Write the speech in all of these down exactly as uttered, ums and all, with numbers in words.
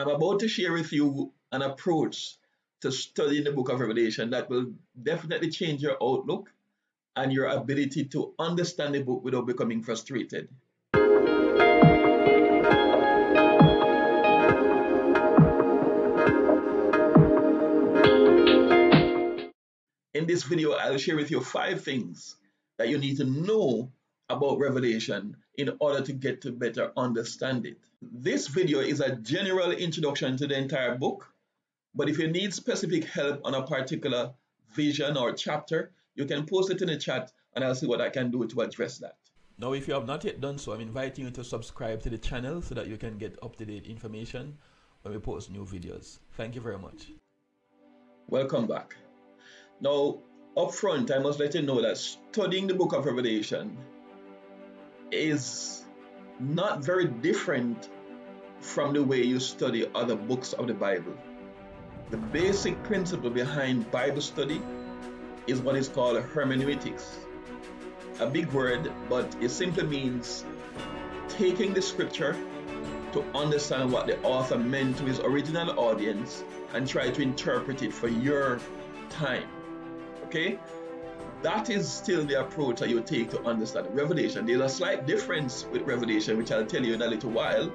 I'm about to share with you an approach to studying the book of Revelation that will definitely change your outlook and your ability to understand the book without becoming frustrated. In this video, I'll share with you five things that you need to know about Revelation in order to get to better understand it. This video is a general introduction to the entire book, but if you need specific help on a particular vision or chapter, you can post it in the chat and I'll see what I can do to address that. Now, if you have not yet done so, I'm inviting you to subscribe to the channel so that you can get up-to-date information when we post new videos. Thank you very much. Welcome back. Now, up front, I must let you know that studying the book of Revelation is not very different from the way you study other books of the Bible. The basic principle behind Bible study is what is called hermeneutics. A big word, but it simply means taking the scripture to understand what the author meant to his original audience and try to interpret it for your time. Okay? That is still the approach that you take to understand Revelation. There's a slight difference with Revelation, which I'll tell you in a little while.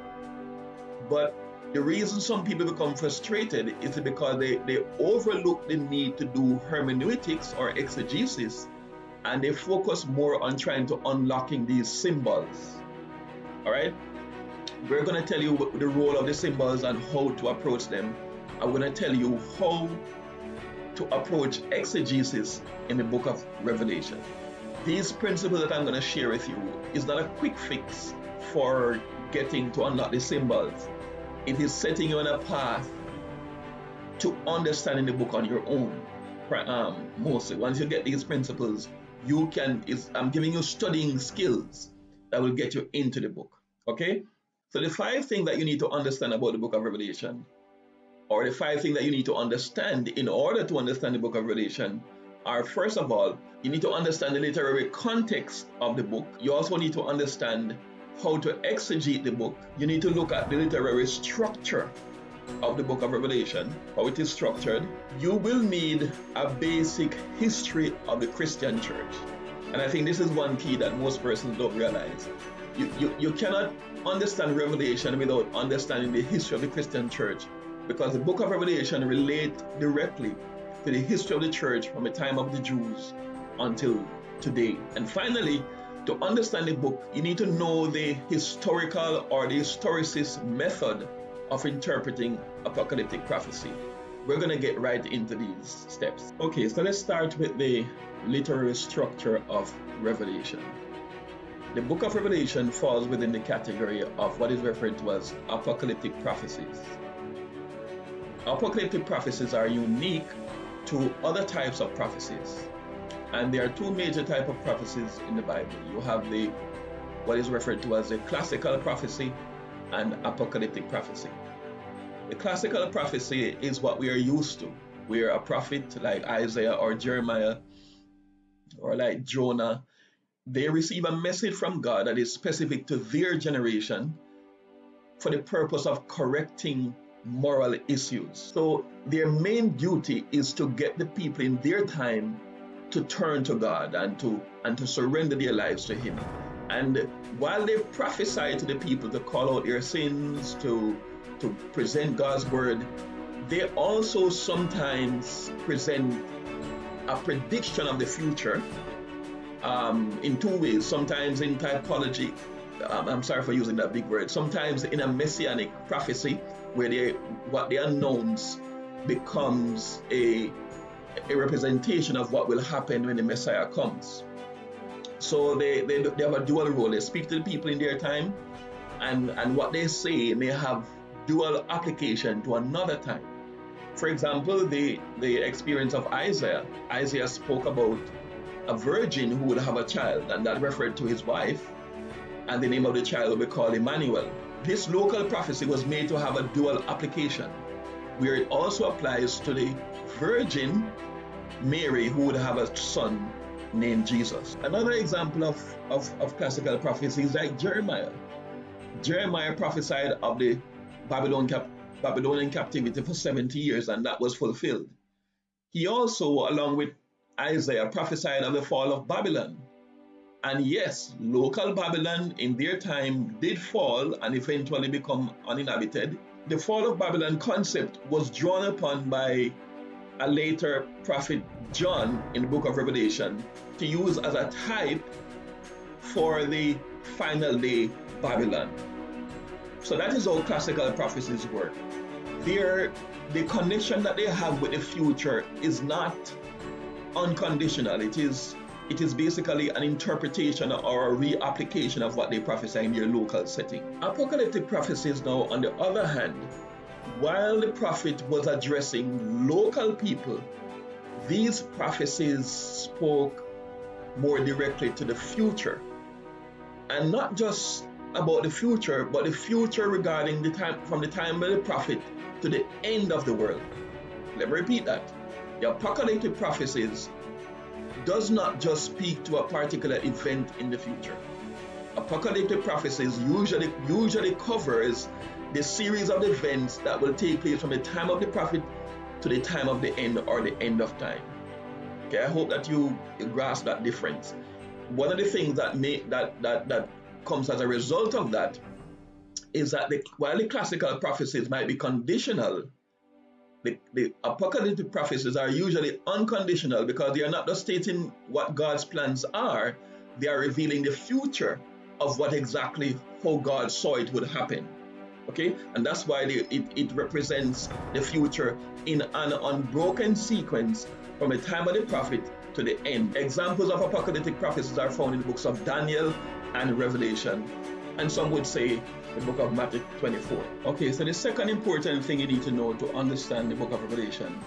But the reason some people become frustrated is because they, they overlook the need to do hermeneutics or exegesis, and they focus more on trying to unlocking these symbols. All right? We're going to tell you the role of the symbols and how to approach them. I'm going to tell you how to approach exegesis in the book of Revelation. These principles that I'm going to share with you is not a quick fix for getting to unlock the symbols. It is setting you on a path to understanding the book on your own. Um, mostly, once you get these principles, you can. It's, I'm giving you studying skills that will get you into the book. Okay. So the five things that you need to understand about the book of Revelation, or the five things that you need to understand in order to understand the book of Revelation, are, first of all, you need to understand the literary context of the book. You also need to understand how to exegete the book. You need to look at the literary structure of the book of Revelation, how it is structured. You will need a basic history of the Christian church. And I think this is one key that most persons don't realize. You, you, you cannot understand Revelation without understanding the history of the Christian church, because the book of Revelation relates directly to the history of the church from the time of the Jews until today. And finally, to understand the book, you need to know the historical or the historicist method of interpreting apocalyptic prophecy. We're going to get right into these steps. Okay, so let's start with the literary structure of Revelation. The book of Revelation falls within the category of what is referred to as apocalyptic prophecies. Apocalyptic prophecies are unique to other types of prophecies, and there are two major types of prophecies in the Bible. You have the what is referred to as the classical prophecy and apocalyptic prophecy. The classical prophecy is what we are used to, where a prophet like Isaiah or Jeremiah or like Jonah, they receive a message from God that is specific to their generation for the purpose of correcting moral issues. So their main duty is to get the people in their time to turn to God and to and to surrender their lives to Him. And while they prophesy to the people to call out their sins, to to present God's word, they also sometimes present a prediction of the future um, in two ways. Sometimes in typology. Um, I'm sorry for using that big word. Sometimes in a messianic prophecy, where they, what they announce becomes a, a representation of what will happen when the Messiah comes. So they, they, they have a dual role. They speak to the people in their time, and, and what they say may have dual application to another time. For example, the, the experience of Isaiah. Isaiah spoke about a virgin who would have a child, and that referred to his wife, and the name of the child will be called Emmanuel. This local prophecy was made to have a dual application, where it also applies to the Virgin Mary, who would have a son named Jesus. Another example of, of, of classical prophecy is like Jeremiah. Jeremiah prophesied of the Babylon cap Babylonian captivity for seventy years, and that was fulfilled. He also, along with Isaiah, prophesied of the fall of Babylon. And yes, local Babylon in their time did fall and eventually become uninhabited. The fall of Babylon concept was drawn upon by a later prophet John in the book of Revelation to use as a type for the final day Babylon. So that is how classical prophecies work. They're, the connection that they have with the future is not unconditional. It is, it is basically an interpretation or a reapplication of what they prophesy in their local setting. Apocalyptic prophecies now, on the other hand, while the prophet was addressing local people, these prophecies spoke more directly to the future. And not just about the future, but the future regarding the time, from the time of the prophet to the end of the world. Let me repeat that. The apocalyptic prophecies does not just speak to a particular event in the future. Apocalyptic prophecies usually, usually covers the series of events that will take place from the time of the prophet to the time of the end, or the end of time. Okay, I hope that you grasp that difference. One of the things that may, that, that, that comes as a result of that is that the, while the classical prophecies might be conditional, the, the apocalyptic prophecies are usually unconditional, because they are not just stating what God's plans are, they are revealing the future of what exactly, how God saw it would happen. Okay, and that's why they, it, it represents the future in an unbroken sequence from the time of the prophet to the end. Examples of apocalyptic prophecies are found in the books of Daniel and Revelation, and some would say the book of Matthew twenty-four. Okay, so the second important thing you need to know to understand the book of Revelation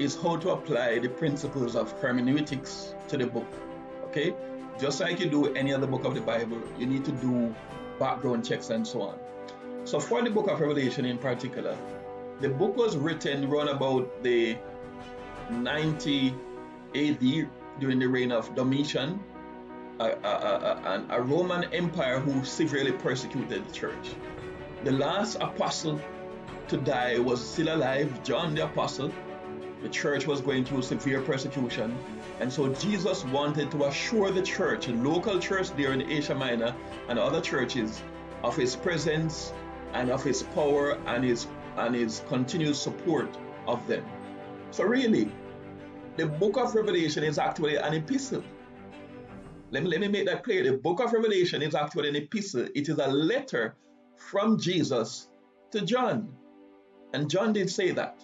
is how to apply the principles of hermeneutics to the book. Okay, just like you do any other book of the Bible, you need to do background checks and so on. So for the book of Revelation in particular, the book was written around about the ninety A D during the reign of Domitian, a, a, a, a, a Roman Empire who severely persecuted the church. The last apostle to die was still alive, John the Apostle. The church was going through severe persecution, and so Jesus wanted to assure the church, the local church there in Asia Minor and other churches, of his presence and of his power and his, and his continuous support of them. So really, the book of Revelation is actually an epistle. Let me, let me make that clear. The book of Revelation is actually an epistle. It is a letter from Jesus to John. And John did say that.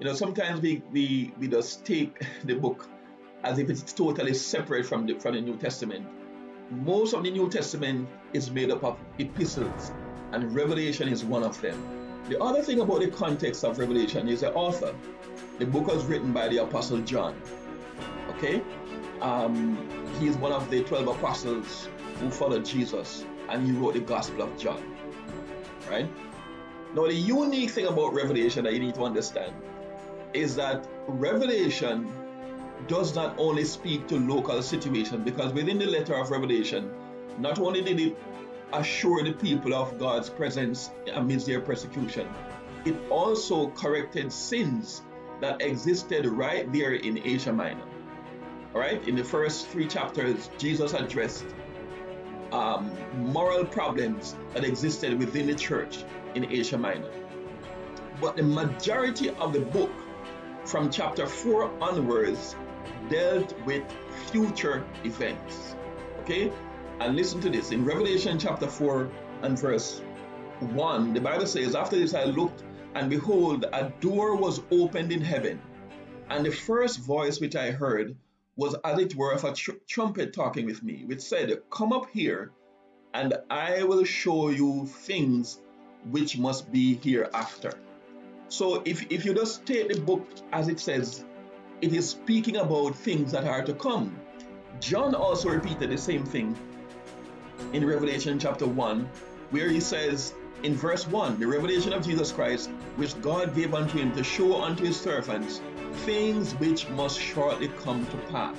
You know, sometimes we, we, we just take the book as if it's totally separate from the, from the New Testament. Most of the New Testament is made up of epistles, and Revelation is one of them. The other thing about the context of Revelation is the author. The book was written by the Apostle John. Okay? Um, he is one of the twelve apostles who followed Jesus, and he wrote the Gospel of John. Right? Now, the unique thing about Revelation that you need to understand is that Revelation does not only speak to local situations, because within the letter of Revelation, not only did it assure the people of God's presence amidst their persecution, it also corrected sins that existed right there in Asia Minor. All right, in the first three chapters, Jesus addressed um, moral problems that existed within the church in Asia Minor. But the majority of the book, from chapter four onwards, dealt with future events. Okay, and listen to this. In Revelation chapter four and verse one, the Bible says, "After this I looked, and behold, a door was opened in heaven, and the first voice which I heard was as it were of a tr trumpet talking with me, which said, Come up here, and I will show you things which must be hereafter." So if, if you just take the book as it says, it is speaking about things that are to come. John also repeated the same thing in Revelation chapter one, where he says in verse one, "The revelation of Jesus Christ, which God gave unto him to show unto his servants things which must shortly come to pass."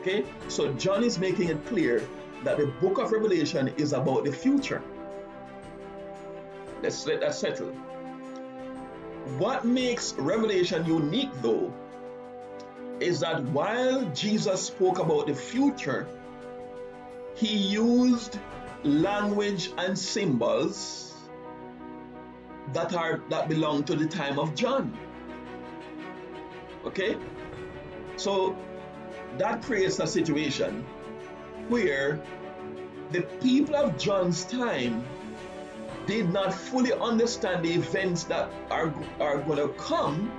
Okay, so John is making it clear that the book of Revelation is about the future. Let's let that settle. What makes Revelation unique, though, is that while Jesus spoke about the future, he used language and symbols that are that belong to the time of John. Okay? So that creates a situation where the people of John's time did not fully understand the events that are, are going to come,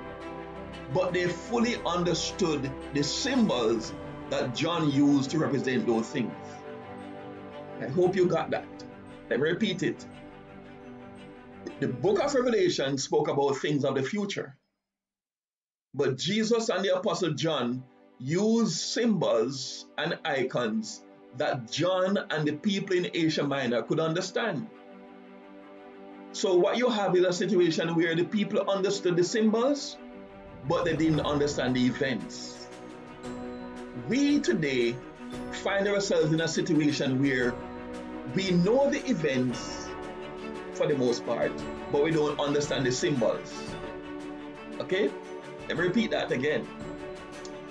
but they fully understood the symbols that John used to represent those things. I hope you got that. Let me repeat it. The book of Revelation spoke about things of the future, but Jesus and the Apostle John used symbols and icons that John and the people in Asia Minor could understand. So what you have is a situation where the people understood the symbols, but they didn't understand the events. We today find ourselves in a situation where we know the events for the most part, but we don't understand the symbols. Okay? Let me repeat that again.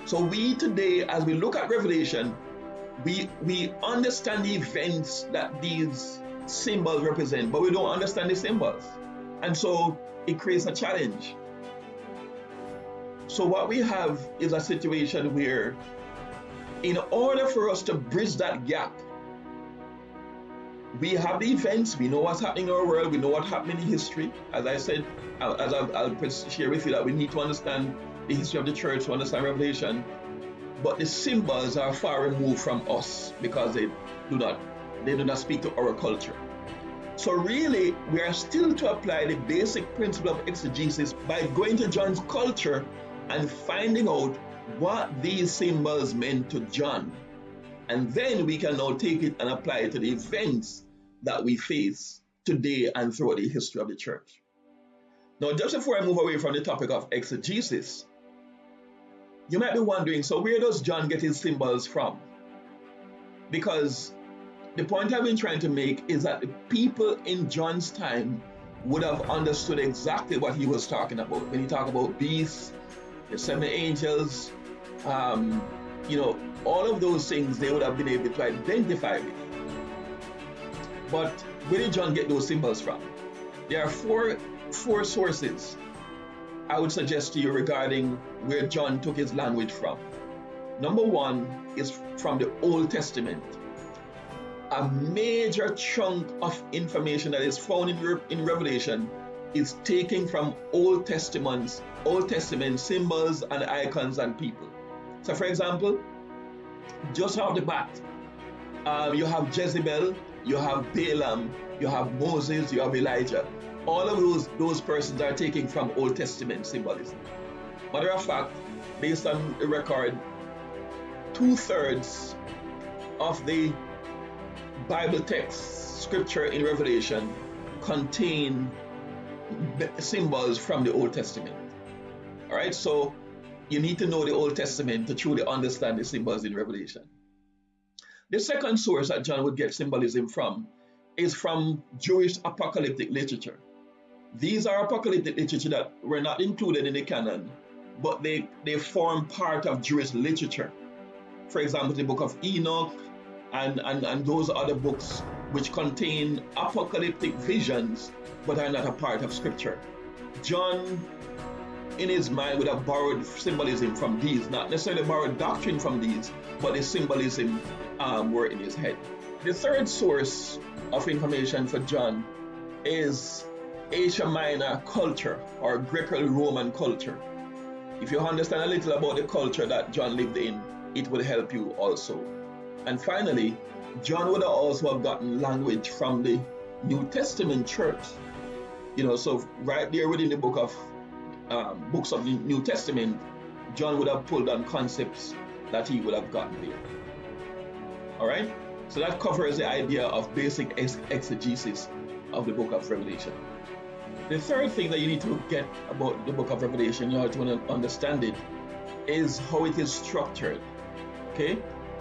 So we today, as we look at Revelation, we, we understand the events that these symbols represent, but we don't understand the symbols. And so it creates a challenge. So what we have is a situation where, in order for us to bridge that gap, we have the events, we know what's happening in our world, we know what's happening in history. As I said, as I'll, I'll share with you, that we need to understand the history of the church to understand Revelation. But the symbols are far removed from us because they do not, they do not speak to our culture. So really, we are still to apply the basic principle of exegesis by going to John's culture and finding out what these symbols meant to John. And then we can now take it and apply it to the events that we face today and throughout the history of the church. Now, just before I move away from the topic of exegesis, you might be wondering, so where does John get his symbols from? Because the point I've been trying to make is that the people in John's time would have understood exactly what he was talking about. When he talked about beasts, the seven angels, um, you know, all of those things they would have been able to identify with. But where did John get those symbols from? There are four, four sources I would suggest to you regarding where John took his language from. Number one is from the Old Testament. A major chunk of information that is found in, Re in Revelation is taken from Old Testaments, Old Testament symbols and icons and people. So, for example, just off the bat, um, you have Jezebel, you have Balaam, you have Moses, you have Elijah. All of those, those persons are taken from Old Testament symbolism. Matter of fact, based on the record, two-thirds of the Bible texts, scripture in Revelation, contain symbols from the Old Testament. All right, so you need to know the Old Testament to truly understand the symbols in Revelation. The second source that John would get symbolism from is from Jewish apocalyptic literature. These are apocalyptic literature that were not included in the canon, but they, they form part of Jewish literature. For example, the book of Enoch, And, and, and those other books which contain apocalyptic visions but are not a part of scripture. John, in his mind, would have borrowed symbolism from these, not necessarily borrowed doctrine from these, but the symbolism um, were in his head. The third source of information for John is Asia Minor culture or Greco-Roman culture. If you understand a little about the culture that John lived in, it will help you also. And finally, John would also have gotten language from the New Testament church. You know, so right there within the book of um, books of the New Testament, John would have pulled on concepts that he would have gotten there. All right? So that covers the idea of basic ex exegesis of the book of Revelation. The third thing that you need to get about the book of Revelation in order to understand it is how it is structured. Okay?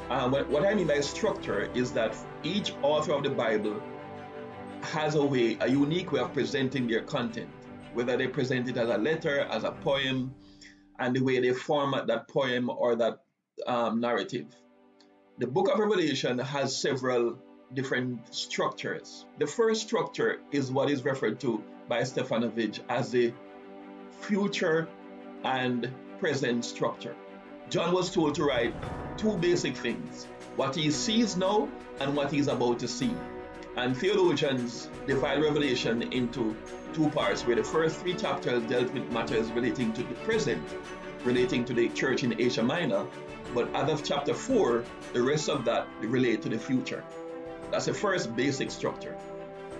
Um, what, what I mean by structure is that each author of the Bible has a way, a unique way of presenting their content. whether they present it as a letter, as a poem, and the way they format that poem or that um, narrative. The book of Revelation has several different structures. The first structure is what is referred to by Stefanovich as the future and present structure. John was told to write two basic things: what he sees now and what he's about to see. And theologians divide Revelation into two parts, where the first three chapters dealt with matters relating to the present, relating to the church in Asia Minor, but out of chapter four, the rest of that relate to the future. That's the first basic structure.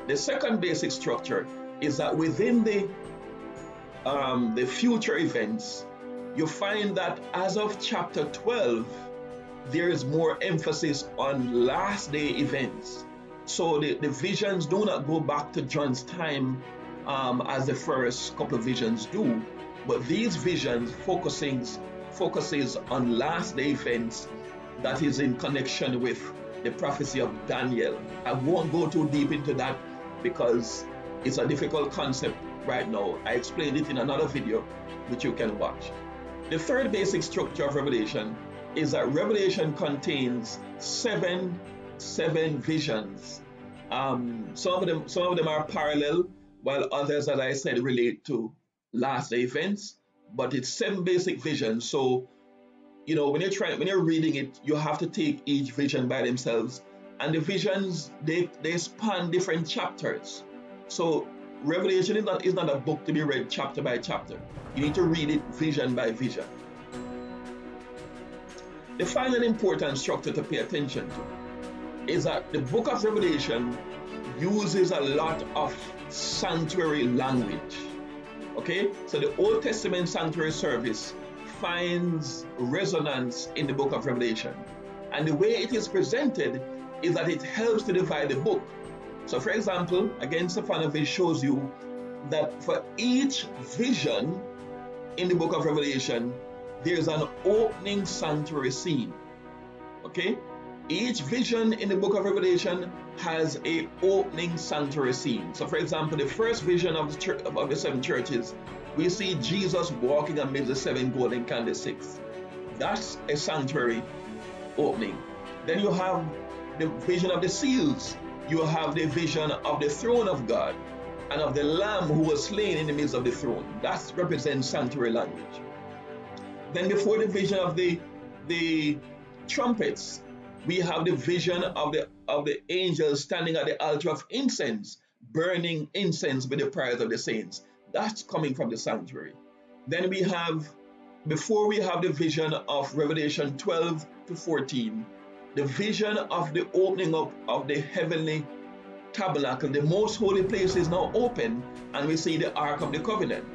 The second basic structure is that within the, um, the future events, you find that as of chapter twelve, there is more emphasis on last day events. So the, the visions do not go back to John's time um, as the first couple of visions do, but these visions focusing, focuses on last day events that is in connection with the prophecy of Daniel. I won't go too deep into that because it's a difficult concept right now. I explained it in another video which you can watch. The third basic structure of Revelation is that Revelation contains seven seven visions. Um, some of them, some of them are parallel, while others, as I said, relate to last day events. But it's seven basic visions. So, you know, when you're trying, when you're reading it, you have to take each vision by themselves. And the visions they they span different chapters. So Revelation is not is not a book to be read chapter by chapter. You need to read it vision by vision. The final important structure to pay attention to is that the book of Revelation uses a lot of sanctuary language, okay? So the Old Testament sanctuary service finds resonance in the book of Revelation. And the way it is presented is that it helps to divide the book. So for example, again, Stefanovich shows you that for each vision in the book of Revelation, there's an opening sanctuary scene, okay? Each vision in the book of Revelation has an opening sanctuary scene. So for example, the first vision of the, church, of the seven churches, we see Jesus walking amidst the seven golden candlesticks. That's a sanctuary opening. Then you have the vision of the seals. You have the vision of the throne of God and of the Lamb who was slain in the midst of the throne. That represents sanctuary language. Then before the vision of the, the trumpets, we have the vision of the, of the angels standing at the altar of incense, burning incense with the prayers of the saints. That's coming from the sanctuary. Then we have, before we have the vision of Revelation twelve to fourteen, the vision of the opening up of the heavenly tabernacle. The most holy place is now open, and we see the Ark of the Covenant.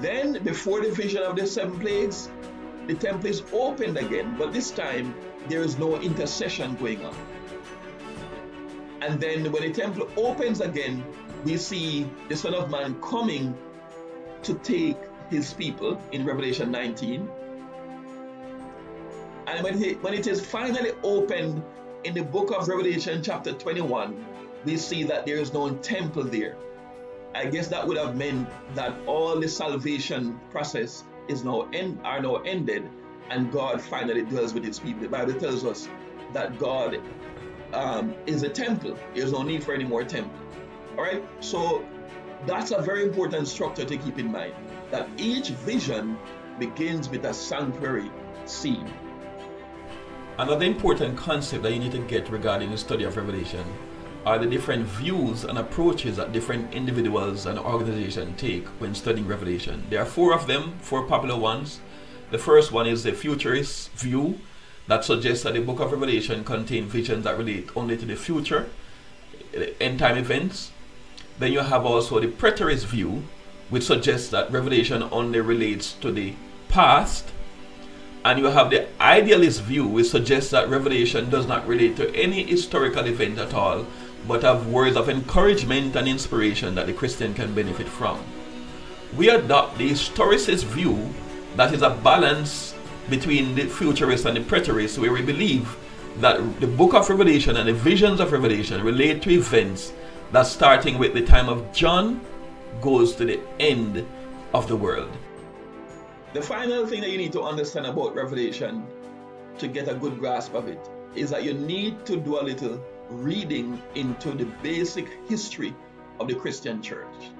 Then, before the vision of the seven plagues, the temple is opened again, but this time there is no intercession going on. And then when the temple opens again, we see the Son of Man coming to take his people in Revelation nineteen. And when it, when it is finally opened in the book of Revelation chapter twenty-one, we see that there is no temple there. I guess that would have meant that all the salvation process is now end, are now ended, and God finally dwells with his people. The Bible tells us that God um, is a temple. There's no need for any more temple. All right, so that's a very important structure to keep in mind, that each vision begins with a sanctuary scene. Another important concept that you need to get regarding the study of Revelation are the different views and approaches that different individuals and organizations take when studying Revelation. There are four of them, four popular ones. The first one is the futurist view that suggests that the book of Revelation contains visions that relate only to the future, end time events. Then you have also the preterist view, which suggests that Revelation only relates to the past. And you have the idealist view, which suggests that Revelation does not relate to any historical event at all, but have words of encouragement and inspiration that the Christian can benefit from. We adopt the historicist view that is a balance between the futurist and the preterist, where we believe that the book of Revelation and the visions of Revelation relate to events that starting with the time of John goes to the end of the world. The final thing that you need to understand about Revelation to get a good grasp of it is that you need to do a little reading into the basic history of the Christian church.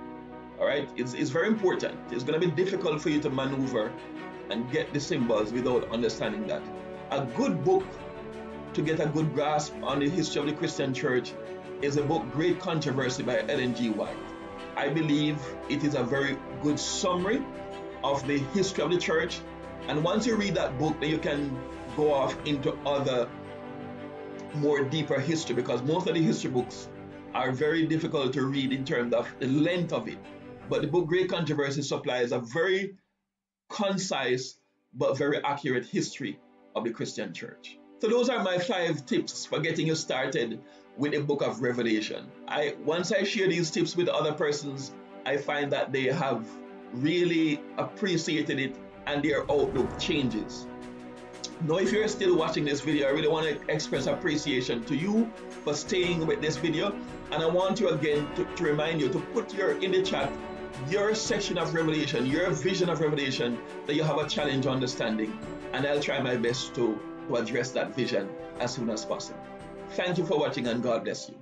All right, it's, it's very important. It's going to be difficult for you to maneuver and get the symbols without understanding that. A good book to get a good grasp on the history of the Christian church is a book, Great Controversy by Ellen G. White. I believe it is a very good summary of the history of the church. And once you read that book, then you can go off into other more deeper history, because most of the history books are very difficult to read in terms of the length of it. But the book Great Controversy supplies a very concise but very accurate history of the Christian church. So those are my five tips for getting you started with the book of Revelation. I once I share these tips with other persons, I find that they have really appreciated it and their outlook changes. Now, if you're still watching this video, I really want to express appreciation to you for staying with this video. And I want you again to, to remind you to put your in the chat your section of Revelation, your vision of Revelation that you have a challenge understanding, and I'll try my best to, to address that vision as soon as possible. Thank you for watching, and God bless you.